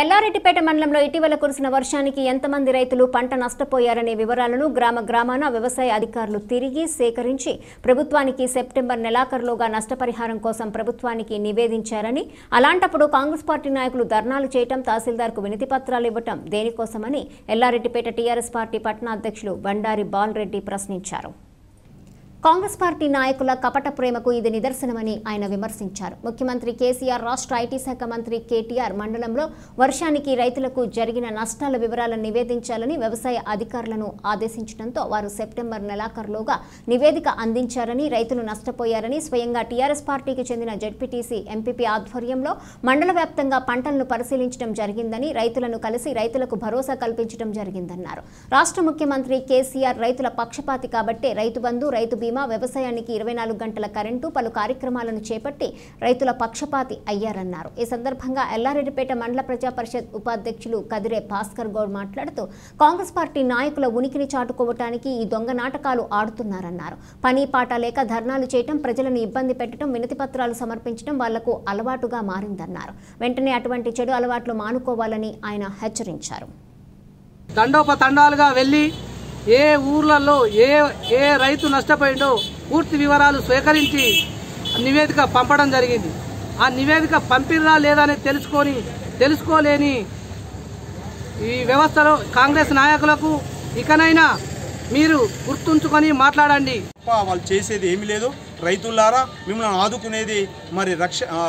ఎల్ఆర్టీపేట మండలంలో ఇటీవల కురిసిన వర్షానికి ఎంతమంది రైతులు పంట నష్టపోయారనే వివరాలను గ్రామాన వ్యవసాయ అధికారులు తిరిగి సేకరించి ప్రభుత్వానికి సెప్టెంబర్ నెలాఖరులోగా నష్టపరిహారం కోసం ప్రభుత్వానికి నివేదించారని, అలాంటప్పుడు కాంగ్రెస్ పార్టీ నాయకులు ధర్నాలు చేయటం, తహసీల్దార్కు వినతి పత్రాలు ఇవ్వటం దేనికోసమని ఎల్ఆర్టీపేట టీఆర్ఎస్ పార్టీ పట్టణ అధ్యక్షులు బండారి బాలరెడ్డి ప్రశ్నించారు. కాంగ్రెస్ పార్టీ నాయకుల కపట ప్రేమకు ఇది నిదర్శనమని ఆయన విమర్శించారు. ముఖ్యమంత్రి కేసీఆర్, రాష్ట్ర ఐటీ శాఖ మంత్రి కేటీఆర్ మండలంలో వర్షానికి రైతులకు జరిగిన నష్టాల వివరాలను నివేదించాలని వ్యవసాయ అధికారులను ఆదేశించడంతో వారు సెప్టెంబర్ నెలాఖరులోగా నివేదిక అందించారని, రైతులు నష్టపోయారని స్వయంగా టీఆర్ఎస్ పార్టీకి చెందిన జెడ్పీటీసీ ఎంపీపీ ఆధ్వర్యంలో మండల వ్యాప్తంగా పంటలను పరిశీలించడం జరిగిందని, రైతులను కలిసి రైతులకు భరోసా కల్పించడం జరిగిందన్నారు. రాష్ట్ర ముఖ్యమంత్రి కేసీఆర్ రైతుల పక్షపాతి కాబట్టే రైతు బంధు, రైతు వ్యవసాయానికి 24 గంటల కరెంటు, పలు కార్యక్రమాలను చేపట్టి రైతుల పక్షపాతి అయ్యారన్నారు. ఈ సందర్భంగా ఎల్లారెడ్డిపేట మండల ప్రజా పరిషత్ ఉపాధ్యక్షులు కదిరే భాస్కర్ గౌడ్ మాట్లాడుతూ కాంగ్రెస్ పార్టీ నాయకుల ఉనికిని చాటుకోవటానికి ఈ దొంగ నాటకాలు ఆడుతున్నారన్నారు. పని పాట లేక ధర్నాలు చేయటం, ప్రజలను ఇబ్బంది పెట్టడం, వినతి పత్రాలు సమర్పించడం వాళ్లకు అలవాటుగా మారిందన్నారు. వెంటనే అటువంటి చెడు అలవాట్లు మానుకోవాలని ఆయన హెచ్చరించారు. దండోపతండాలుగా వెళ్లి ఏ ఊర్లలో ఏ రైతు నష్టపోయిందో పూర్తి వివరాలు సేకరించి నివేదిక పంపడం జరిగింది. ఆ నివేదిక పంపినా లేదని తెలుసుకోలేని ఈ వ్యవస్థలో కాంగ్రెస్ నాయకులకు ఇకనైనా మీరు గుర్తుంచుకొని మాట్లాడండి. వాళ్ళు చేసేది ఏమీ లేదు. రైతులారా, మిమ్మల్ని ఆదుకునేది మరి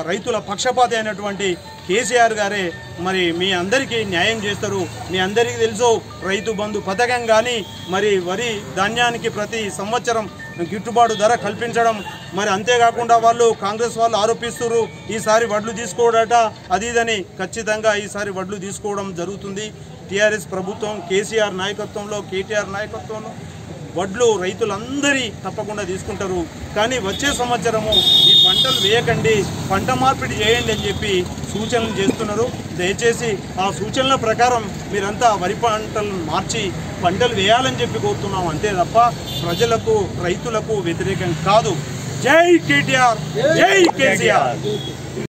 రైతుల పక్షపాతి అయినటువంటి కేసీఆర్ గారే మరి మీ అందరికీ న్యాయం చేస్తారు. మీ అందరికీ తెలుసు రైతు బంధు పథకం కానీ, మరి వరి ధాన్యానికి ప్రతి సంవత్సరం గిట్టుబాటు ధర కల్పించడం, మరి అంతేకాకుండా వాళ్ళు కాంగ్రెస్ వాళ్ళు ఆరోపిస్తున్నారు ఈసారి వడ్లు తీసుకోవడట అది ఇదని. ఖచ్చితంగా ఈసారి వడ్లు తీసుకోవడం జరుగుతుంది. టీఆర్ఎస్ ప్రభుత్వం కేసీఆర్ నాయకత్వంలో, కేటీఆర్ నాయకత్వంలో వడ్లు రైతులందరి తప్పకుండా తీసుకుంటారు. కానీ వచ్చే సంవత్సరము ఈ పంటలు వేయకండి, పంట మార్పిడి చేయండి అని చెప్పి సూచనలు చేస్తున్నారు. దయచేసి ఆ సూచనల ప్రకారం మీరంతా వరి పంటలను మార్చి పంటలు వేయాలని చెప్పి కోరుతున్నాం, అంతే తప్ప ప్రజలకు రైతులకు వ్యతిరేకం కాదు. జై కేటీఆర్, జై కేసీఆర్.